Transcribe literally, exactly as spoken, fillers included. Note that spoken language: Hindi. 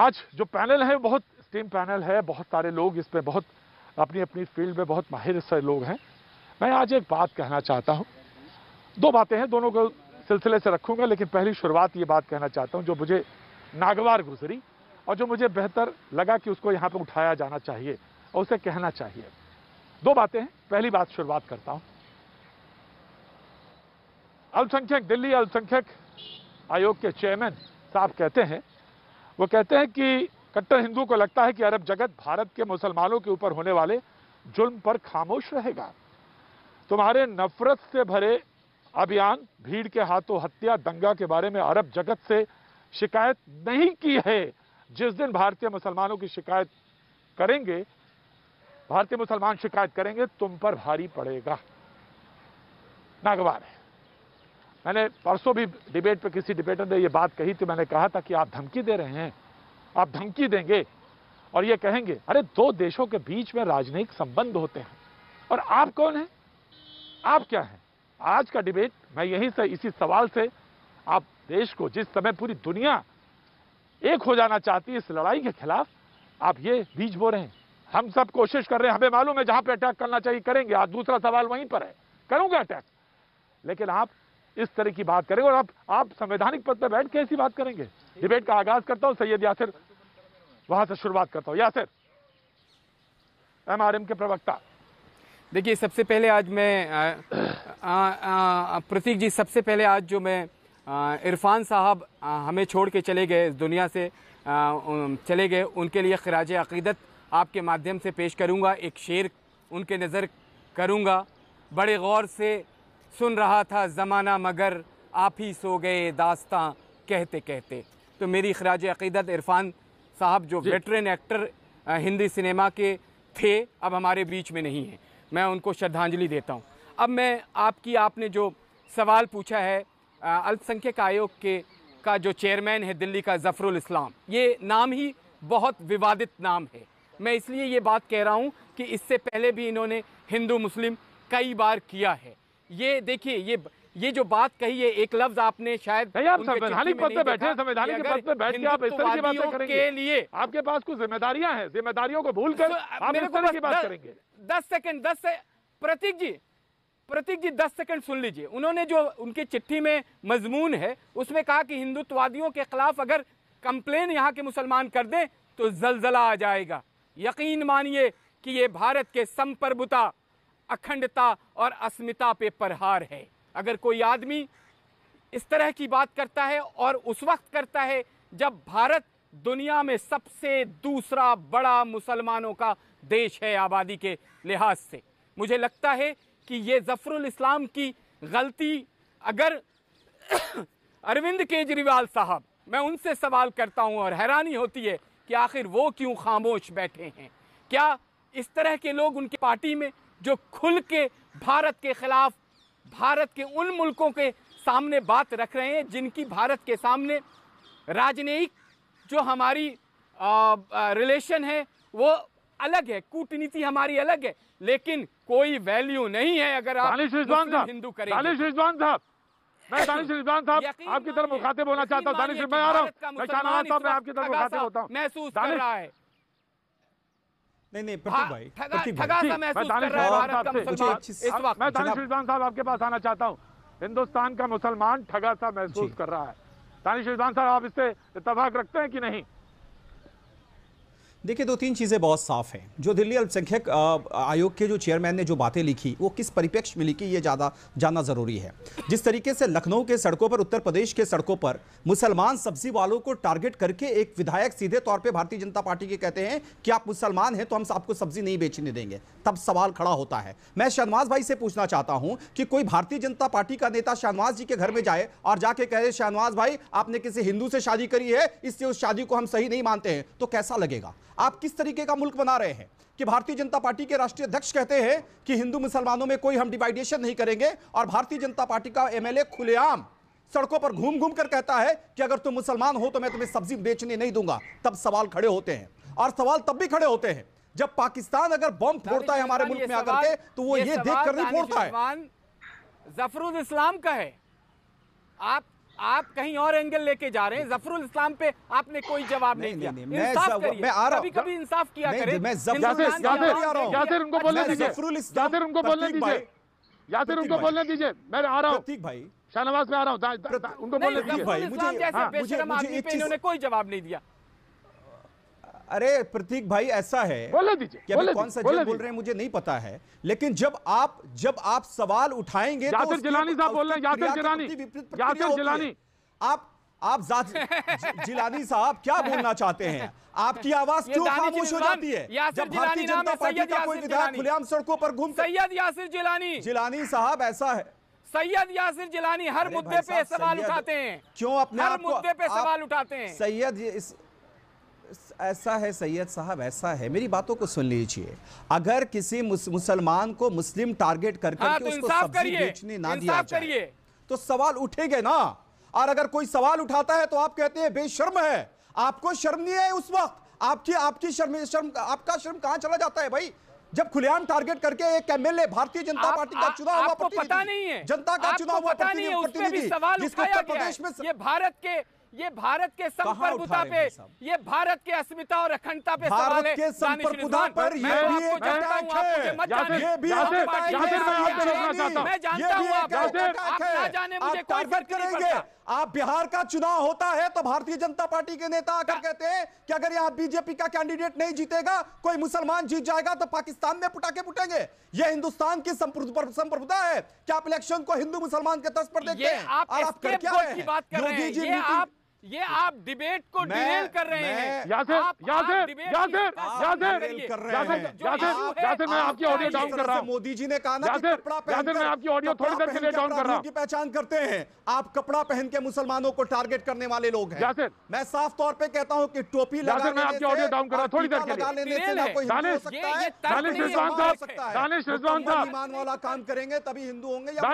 आज जो पैनल है बहुत टीम पैनल है, बहुत सारे लोग इस पर बहुत अपनी अपनी फील्ड में बहुत माहिर से लोग हैं। मैं आज एक बात कहना चाहता हूं, दो बातें हैं, दोनों को सिलसिले से रखूंगा, लेकिन पहली शुरुआत ये बात कहना चाहता हूं जो मुझे नागवार गुजरी और जो मुझे बेहतर लगा कि उसको यहाँ पर उठाया जाना चाहिए और उसे कहना चाहिए। दो बातें हैं, पहली बात शुरुआत करता हूं। अल्पसंख्यक दिल्ली अल्पसंख्यक आयोग के चेयरमैन साहब कहते हैं, वो कहते हैं कि कट्टर हिंदू को लगता है कि अरब जगत भारत के मुसलमानों के ऊपर होने वाले जुल्म पर खामोश रहेगा। तुम्हारे नफरत से भरे अभियान, भीड़ के हाथों हत्या, दंगा के बारे में अरब जगत से शिकायत नहीं की है। जिस दिन भारतीय मुसलमानों की शिकायत करेंगे, भारतीय मुसलमान शिकायत करेंगे, तुम पर भारी पड़ेगा। नागवार है। मैंने परसों भी डिबेट पे किसी डिबेटर ने ये बात कही थी, मैंने कहा था कि आप धमकी दे रहे हैं, आप धमकी देंगे और ये कहेंगे अरे दो देशों के बीच में राजनयिक संबंध होते हैं और आप कौन हैं, आप क्या हैं। आज का डिबेट मैं यहीं से इसी सवाल से, आप देश को जिस समय पूरी दुनिया एक हो जाना चाहती है इस लड़ाई के खिलाफ, आप ये बीज बो रहे हैं। हम सब कोशिश कर रहे हैं, हमें मालूम है जहां पे अटैक करना चाहिए करेंगे, आज दूसरा सवाल वहीं पर है, करूंगा अटैक, लेकिन आप इस तरह की बात करेंगे और आप आप संवैधानिक पद पर बैठ के ऐसी बात करेंगे। डिबेट का आगाज करता हूं, सैयद यासिर वहां से शुरुआत करता हूं। यासिर, एमआरएम के प्रवक्ता। देखिए, सबसे पहले आज मैं प्रतीक जी, सबसे पहले आज जो मैं इरफान साहब हमें छोड़ के चले गए, दुनिया से चले गए, उनके लिए खिराज अक़ीदत आपके माध्यम से पेश करूंगा। एक शेर उनके नज़र करूंगा। बड़े गौर से सुन रहा था ज़माना मगर आप ही सो गए दास्तां कहते कहते। तो मेरी खिराज अक़ीदत इरफान साहब जो वेटरन एक्टर हिंदी सिनेमा के थे, अब हमारे बीच में नहीं हैं, मैं उनको श्रद्धांजलि देता हूँ। अब मैं आपकी, आपने जो सवाल पूछा है, अल्पसंख्यक आयोग के का जो चेयरमैन है दिल्ली का, ज़फ़रुल इस्लाम, ये नाम ही बहुत विवादित नाम है। मैं इसलिए ये बात कह रहा हूँ कि इससे पहले भी इन्होंने हिंदू मुस्लिम कई बार किया है। ये देखिए, ये ये जो बात कही है, एक लफ्ज़ आपने शायद नहीं, आप संवैधानिक पद पे बैठे हैं, संवैधानिक पद पे बैठ के आप इस तरह की बातें करेंगे, आपके पास कुछ जिम्मेदारियां हैं, जिम्मेदारियों को भूल कर आप इस तरह की बात करेंगे। दस सेकेंड दस से प्रतीक जी प्रतीक जी दस सेकंड सुन लीजिए। उन्होंने जो उनकी चिट्ठी में मजमून है उसमें कहा कि हिंदुत्ववादियों के खिलाफ अगर कंप्लेन यहाँ के मुसलमान कर दें तो जलजला आ जाएगा। यकीन मानिए कि ये भारत के संप्रभुता, अखंडता और अस्मिता पे प्रहार है। अगर कोई आदमी इस तरह की बात करता है और उस वक्त करता है जब भारत दुनिया में सबसे दूसरा बड़ा मुसलमानों का देश है आबादी के लिहाज से, मुझे लगता है कि ये ज़फ़रुल इस्लाम की गलती। अगर अरविंद केजरीवाल साहब, मैं उनसे सवाल करता हूं और हैरानी होती है कि आखिर वो क्यों खामोश बैठे हैं। क्या इस तरह के लोग उनकी पार्टी में जो खुल के भारत के खिलाफ, भारत के उन मुल्कों के सामने बात रख रहे हैं जिनकी भारत के सामने राजनयिक जो हमारी आ, आ, रिलेशन है वो अलग है, कूटनीति हमारी अलग है, लेकिन कोई वैल्यू नहीं है अगर आप हिंदू करेंगे। दानिश रिजवान साहब, मैं दानिश रिजवान साहब आपकी तरफ मुखातिब होना चाहता हूँ। दानिश मैं आ रहा हूँ, मैं शाहनवाज साहब आपकी तरफ मुखातिब होता हूँ। महसूस कर रहा है, नहीं नहीं भाई, ठगा सा महसूस कर रहा है भारत का मुसलमान इस वक्त। मैं दानिश रिजवान साहब आपके पास आना चाहता हूँ। हिंदुस्तान का मुसलमान ठगा सा महसूस कर रहा है। दानिश रिजवान साहब, आप इससे इत्तफाक रखते हैं कि नहीं? देखिए, दो तीन चीज़ें बहुत साफ़ हैं। जो दिल्ली अल्पसंख्यक आयोग के जो चेयरमैन ने जो बातें लिखी वो किस परिप्रेक्ष्य में लिखी, ये ज़्यादा जानना ज़रूरी है। जिस तरीके से लखनऊ के सड़कों पर, उत्तर प्रदेश के सड़कों पर मुसलमान सब्जी वालों को टारगेट करके एक विधायक सीधे तौर पे भारतीय जनता पार्टी के कहते हैं कि आप मुसलमान हैं तो हम आपको सब्जी नहीं बेचने देंगे, तब सवाल खड़ा होता है। मैं शाहनवाज भाई से पूछना चाहता हूँ कि कोई भारतीय जनता पार्टी का नेता शाहनवाज जी के घर में जाए और जाके कहे शाहनवाज भाई आपने किसी हिंदू से शादी करी है इसलिए उस शादी को हम सही नहीं मानते हैं, तो कैसा लगेगा? आप किस तरीके का मुल्क बना रहे हैं कि भारतीय जनता पार्टी के राष्ट्रीय अध्यक्ष कहते हैं कि हिंदू मुसलमानों में कोई हम डिवाइडेशन नहीं करेंगे और भारतीय जनता पार्टी का एमएलए खुलेआम सड़कों पर घूम घूम कर कहता है कि अगर तुम मुसलमान हो तो मैं तुम्हें सब्जी बेचने नहीं दूंगा, तब सवाल खड़े होते हैं। और सवाल तब भी खड़े होते हैं जब पाकिस्तान अगर बॉम्ब फोड़ता है हमारे मुल्क में आकर के, तो वो ये देख कर नहीं फोड़ता है। ज़फ़रुल इस्लाम का है, आप आप कहीं और एंगल लेके जा रहे हैं। ज़फरुल इस्लाम पे आपने कोई जवाब नहीं दिया। इंसाफ करिए, कभी-कभी इंसाफ किया करें। यासिर उनको बोलने दीजिए, यासिर उनको बोलने दीजिए, यासिर उनको बोलने दीजिए। मैं आ रहा हूँ प्रतीक भाई, शाहनवाज में आ रहा हूँ, उनको बोलने दीजिए। इन्होंने कोई जवाब नहीं दिया। अरे प्रतीक भाई ऐसा है कि अभी कौन सा जेल बोल रहे हैं मुझे नहीं पता है, लेकिन जब आप जब आप सवाल उठाएंगे तो यासिर जिलानी साहब बोल रहे हैं। आप आप जिलानी साहब क्या बोलना चाहते हैं? आपकी आवाज क्यों खामोश हो जाती है जब भारतीय जनता पार्टी का कोई विधायक खुलेआम सड़कों पर घूमता? सैयद यासिर जिलानी जिलानी साहब ऐसा है, सैयद यासिर जिलानी हर मुद्दे पे सवाल उठाते हैं। क्यों अपने हर मुद्दे पे सवाल उठाते हैं? सैयद ऐसा है, सैयद साहब ऐसा है, मेरी बातों को सुन लीजिए। अगर किसी मुसलमान को मुस्लिम टारगेट करके हाँ, तो उसको सब्जी बेचने ना दिया जाए तो सवाल उठेंगे ना। और अगर कोई सवाल उठाता है तो आप कहते हैं बेशर्म है। आपको शर्म नहीं है? उस वक्त आपकी आपकी शर्म शर्म आपका शर्म कहां चला जाता है भाई, जब खुलेआम टारगेट करके एक एमएलए भारतीय जनता पार्टी का चुना हुआ प्रतिनिधि, जनता का चुना हुआ प्रतिनिधि, ये भारत के ये भारत के संप्रभुता पे, ये भारत के अस्मिता और अखंडता पे सवाल है। पर ये भी मैं जानता हूँ आप ना जाने मुझे कोई फर्क नहीं पड़ता। आप बिहार का चुनाव होता है तो भारतीय जनता पार्टी के नेता आकर कहते हैं कि अगर यहाँ बीजेपी का कैंडिडेट नहीं जीतेगा, कोई मुसलमान जीत जाएगा तो पाकिस्तान में पटाखे फूटेंगे। यह हिंदुस्तान की संप्रभुता है कि आप इलेक्शन को हिंदू मुसलमान के तर्ज पर देखते हैं। आप की बात कर रहे हैं, ये आप डिबेट को डिरेल कर रहे हैं। यासिर यासिर यासिर मैं आपकी ऑडियो डाउन कर रहा हूं। मोदी जी ने कहा ना कि कपड़ा पहनकर, मैं आपकी ऑडियो थोड़ी देर के लिए डाउन कर रहा हूं। पहचान करते हैं आप कपड़ा पहन के मुसलमानों को टारगेट करने वाले लोग हैं। मैं साफ तौर पे कहता हूं कि टोपी लगा लेने से, मैं आपकी ऑडियो डाउन कर रहा हूं थोड़ी देर के लिए, लगा लेने से ना कोई हिंदू हो सकता है। दानिश रिजवान साहब ईमान वाला काम करेंगे तभी हिंदू होंगे।